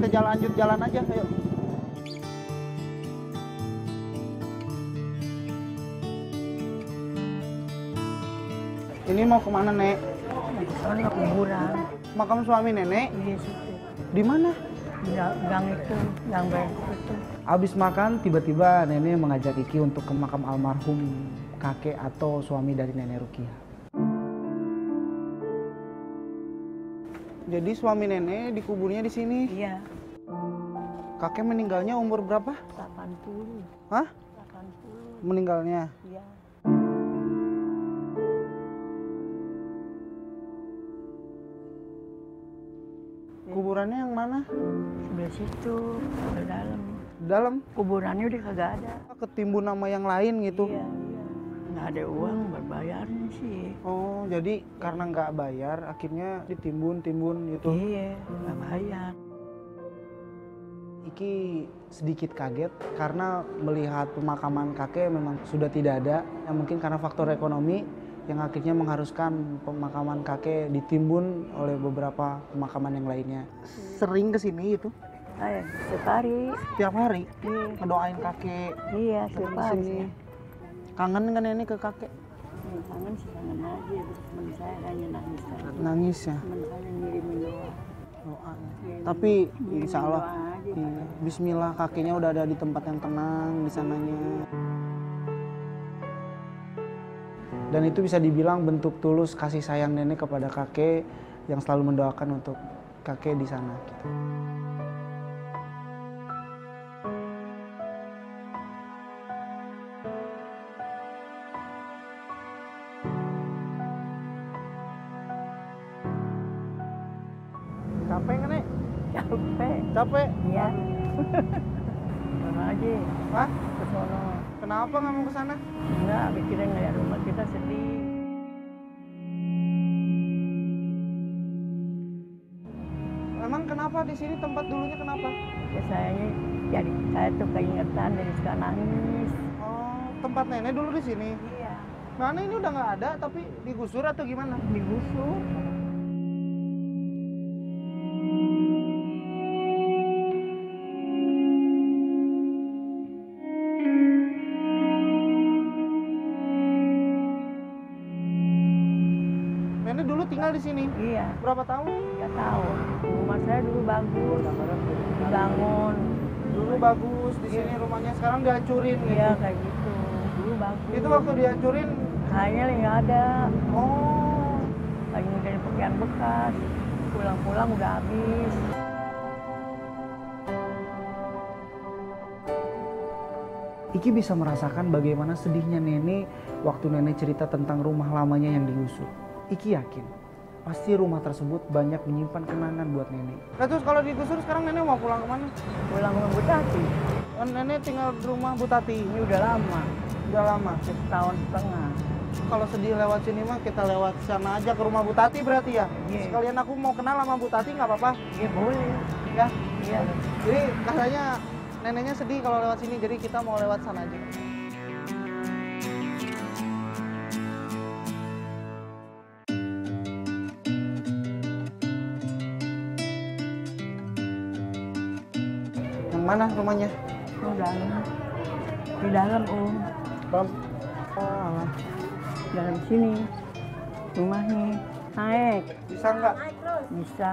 kita lanjut jalan aja, ayo. Ini mau kemana, Nek? Ke kuburan. Makam suami Nenek? Di situ. Di mana? Di gang itu, gang itu. Abis makan, tiba-tiba Nenek mengajak Iki untuk ke makam almarhum kakek atau suami dari Nenek Rokiyah. Jadi suami Nenek dikuburnya di sini? Iya. Kakek meninggalnya umur berapa? 80. Hah? 80. Meninggalnya? Iya. Kuburannya yang mana? Sebelah situ, ke dalam. Dalam? Kuburannya udah kagak ada. Ketimbun nama yang lain gitu? Iya, iya. Nggak ada uang berbayar sih. Oh, jadi karena nggak bayar akhirnya ditimbun-timbun gitu? Iya, nggak bayar. Iki sedikit kaget karena melihat pemakaman kakek memang sudah tidak ada. Ya, mungkin karena faktor ekonomi yang akhirnya mengharuskan pemakaman kakek ditimbun oleh beberapa pemakaman yang lainnya. Sering kesini itu? Ayo, setiap hari. Setiap hari? Iya. Ngedoain kakek? Iya, setiap hari. Kangen kan Nenek ke kakek? Kangen sih, kangen aja. Temen saya hanya nangis. Nangis ya? Temen saya ngirimin doa. Doa ya. Tapi insya Allah, bismillah kakeknya udah ada di tempat yang tenang di sananya. Dan itu bisa dibilang bentuk tulus kasih sayang Nenek kepada kakek yang selalu mendoakan untuk kakek di sana. Capek nggak, Nek? Capek. Capek? Iya. Mana aja? Hah? Kesono. Kenapa nggak mau ke sana? Enggak, pikirnya nggak ada rumah kita sedih. Emang kenapa di sini tempat dulunya kenapa? Ya sayangnya, jadi saya tuh keingetan dari suka nangis. Oh, tempat Nenek dulu di sini? Iya. Nah, ini udah nggak ada, tapi digusur atau gimana? Digusur. Nenek dulu tinggal di sini? Iya. Berapa tahun? 3 tahun. Rumah saya dulu bagus, dibangun. Dulu bagus, di sini rumahnya sekarang dihancurin. Iya, gitu. Kayak gitu. Dulu bagus. Itu waktu dihancurin? Kayaknya nggak ada. Oh. Lagi dari pakaian bekas, pulang-pulang udah habis. Iki bisa merasakan bagaimana sedihnya Nenek waktu Nenek cerita tentang rumah lamanya yang digusur. Iki yakin, pasti rumah tersebut banyak menyimpan kenangan buat Nenek. Nah, terus kalau digusur sekarang Nenek mau pulang kemana? Pulang ke Bu Tati. Oh, Nenek tinggal di rumah Bu Tati. Ini udah lama. Udah lama? Setahun setengah. Kalau sedih lewat sini mah kita lewat sana aja ke rumah Bu Tati berarti ya? Iya. Sekalian aku mau kenal sama Bu Tati nggak apa-apa? Iya boleh. Ya? Iya. Jadi katanya Neneknya sedih kalau lewat sini, jadi kita mau lewat sana aja. Mana rumahnya? Oh, dalam. Di dalam, Om. Dalam? Oh, alam. Dalam sini. Rumahnya. Naik. Bisa nggak? Bisa.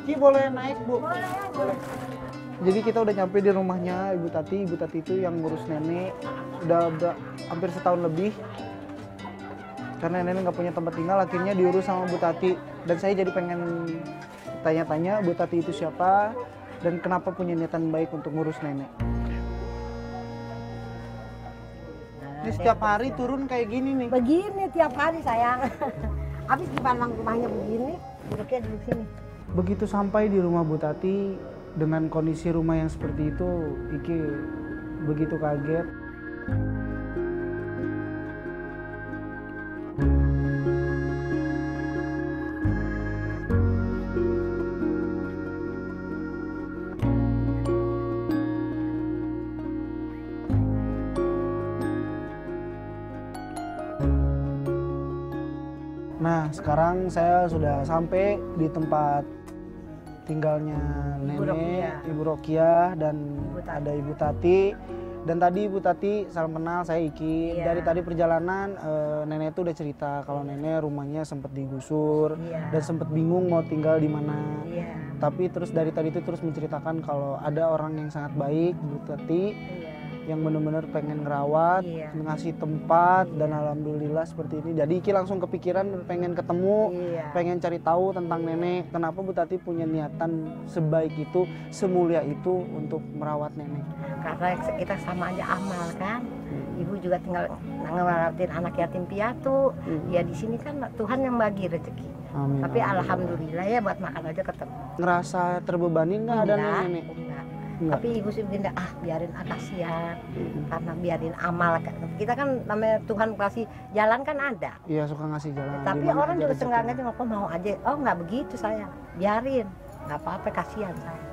Iki boleh naik, Bu? Boleh. Boleh. Jadi kita udah nyampe di rumahnya Ibu Tati. Ibu Tati itu yang ngurus Nenek. Udah hampir setahun lebih. Karena Nenek nggak punya tempat tinggal, akhirnya diurus sama Bu Tati. Dan saya jadi pengen tanya-tanya Bu Tati itu siapa? Dan kenapa punya niatan baik untuk ngurus Nenek? Ini setiap hari turun kayak gini nih? Begini tiap hari sayang. Habis dipandang rumahnya begini, duduknya di sini. Begitu sampai di rumah Bu Tati, dengan kondisi rumah yang seperti itu, Iki begitu kaget. Nah, sekarang saya sudah sampai di tempat tinggalnya nenek, Ibu Rokiyah, dan ada Ibu Tati. Dan tadi Ibu Tati salam kenal, saya Iki. Dari tadi perjalanan nenek itu udah cerita kalau nenek rumahnya sempat digusur dan sempat bingung mau tinggal di mana. Tapi terus dari tadi itu terus menceritakan kalau ada orang yang sangat baik, Ibu Tati, yang benar-benar pengen ngerawat, ngasih tempat, dan alhamdulillah seperti ini. Jadi Iki langsung kepikiran pengen ketemu, pengen cari tahu tentang nenek. Kenapa Bu Tati punya niatan sebaik itu, semulia itu untuk merawat nenek? Karena kita sama aja amal kan, ibu juga tinggal ngerawatin anak yatim piatu. Ya di sini kan Tuhan yang bagi rezeki. Amin. Tapi alhamdulillah ya buat makan aja ketemu. Ngerasa terbebani nggak ada nenek? Enggak. Tapi ibu sih bikin biarin kasihan, karena biarin amal. Kita kan namanya Tuhan kasih jalan kan ada. Iya, suka ngasih jalan. Tapi orang juga senggangnya cuma mau aja. Oh, nggak begitu saya. Biarin, nggak apa-apa, kasihan saya.